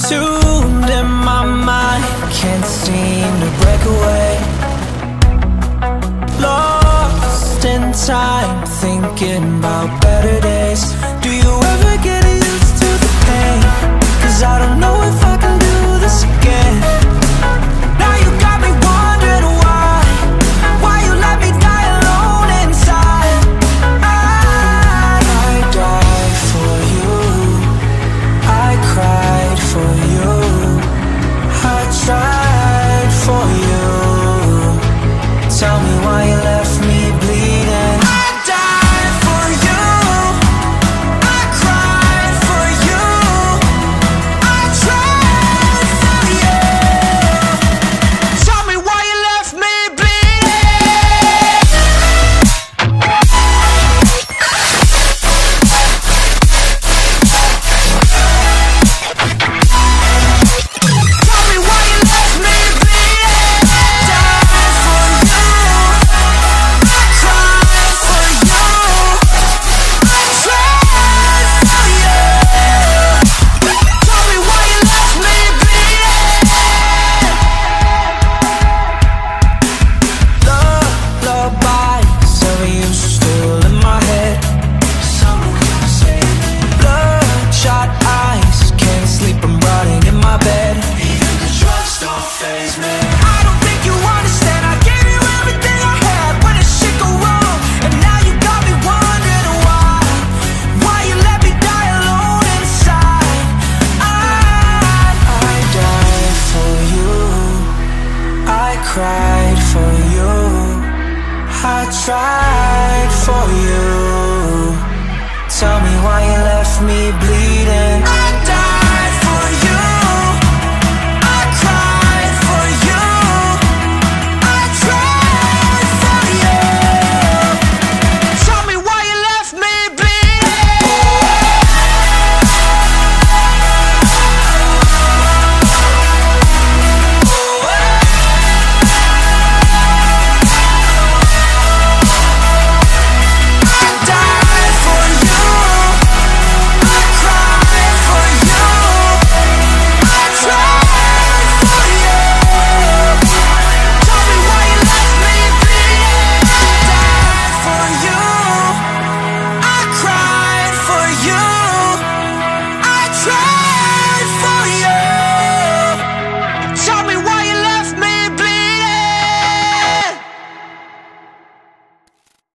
consumed and my mind can't seem to break away. Lost in time, thinking about better days. Do you ever get used to the pain? 'Cause I don't know if I can do this again. Tried for you. Tell me why you left me bleeding.